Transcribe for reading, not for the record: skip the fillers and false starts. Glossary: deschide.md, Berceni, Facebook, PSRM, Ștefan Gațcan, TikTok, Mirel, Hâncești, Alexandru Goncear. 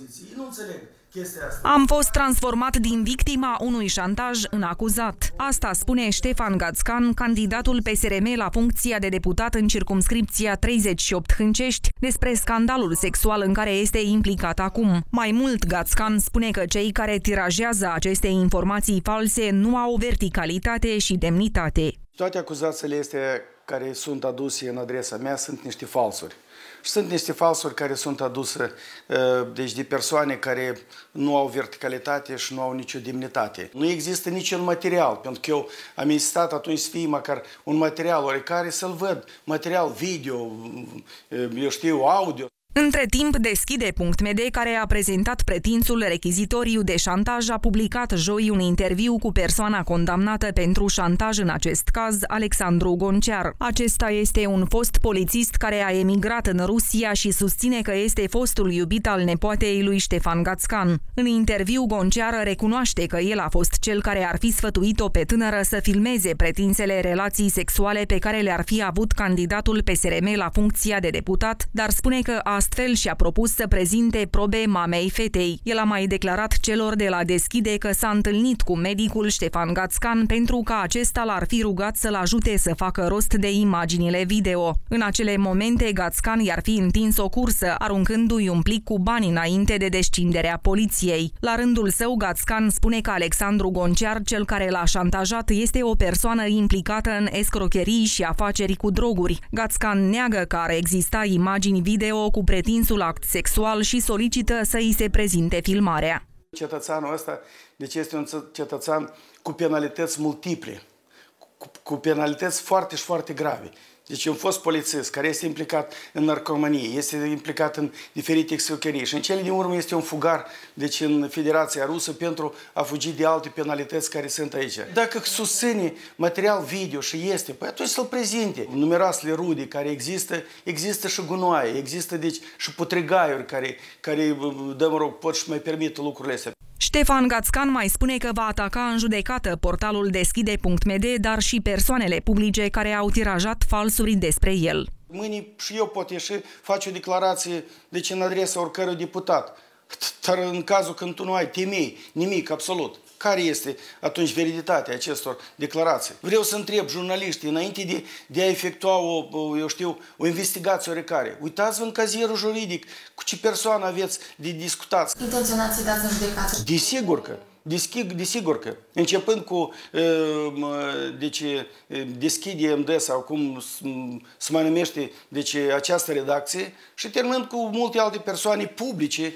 opoziției. Nu înțeleg chestia asta. Am fost transformat din victima unui șantaj în acuzat. Asta spune Ștefan Gațcan, candidatul PSRM la funcția de deputat în circumscripția 38 Hâncești, despre scandalul sexual în care este implicat acum. Mai mult, Gațcan spune că cei care tirajează aceste informații false nu au verticalitate și demnitate. Toate acuzațiile este care sunt aduse în adresa mea sunt niște falsuri. Și sunt niște falsuri care sunt aduse de persoane care nu au verticalitate și nu au nicio demnitate. Nu există niciun material, pentru că eu am insistat atunci să fie măcar un material oricare să-l văd. Material video, eu știu, audio. Între timp, deschide.md, care a prezentat pretinsul rechizitoriu de șantaj, a publicat joi un interviu cu persoana condamnată pentru șantaj în acest caz, Alexandru Goncear. Acesta este un fost polițist care a emigrat în Rusia și susține că este fostul iubit al nepoatei lui Ștefan Gațcan. În interviu, Goncear recunoaște că el a fost cel care ar fi sfătuit-o pe tânără să filmeze pretinsele relații sexuale pe care le-ar fi avut candidatul PSRM la funcția de deputat, dar spune că astfel și-a propus să prezinte probe mamei fetei. El a mai declarat celor de la Deschide că s-a întâlnit cu medicul Ștefan Gațcan pentru că acesta l-ar fi rugat să-l ajute să facă rost de imaginile video. În acele momente, Gațcan i-ar fi întins o cursă, aruncându-i un plic cu bani înainte de descinderea poliției. La rândul său, Gațcan spune că Alexandru Goncear, cel care l-a șantajat, este o persoană implicată în escrocherii și afaceri cu droguri. Gațcan neagă că ar exista imagini video cu pretinsul act sexual și solicită să îi se prezinte filmarea. Cetățeanul ăsta, deci este un cetățean cu penalități multiple, cu penalități foarte și foarte grave. Deci un fost polițist care este implicat în narcomanie, este implicat în diferite exocherii și în cele din urmă este un fugar, deci în Federația Rusă, pentru a fugi de alte penalități care sunt aici. Dacă susține material video și este, păi atunci să-l prezinte. Numeroasele rude care există, există și gunoaie, există deci și putregaiuri care dă, mă rog, pot și mai permite lucrurile astea. Ștefan Gațcan mai spune că va ataca în judecată portalul deschide.md, dar și persoanele publice care au tirajat falsuri despre el. Mâine și eu pot ieși, fac o declarație, deci în adresa oricărui deputat. Dar în cazul când tu nu ai temei, nimic, absolut, care este atunci veriditatea acestor declarații? Vreau să întreb jurnaliștii, înainte de a efectua o investigație oricare, uitați-vă în cazierul juridic, cu ce persoană aveți de discutați. Intenționați să dați în judecată? Desigur că. Desigur că, începând cu deschide.md sau cum se mai numește această redacție și terminând cu multe alte persoane publice.